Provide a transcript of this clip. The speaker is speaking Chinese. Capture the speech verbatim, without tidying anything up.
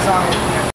上。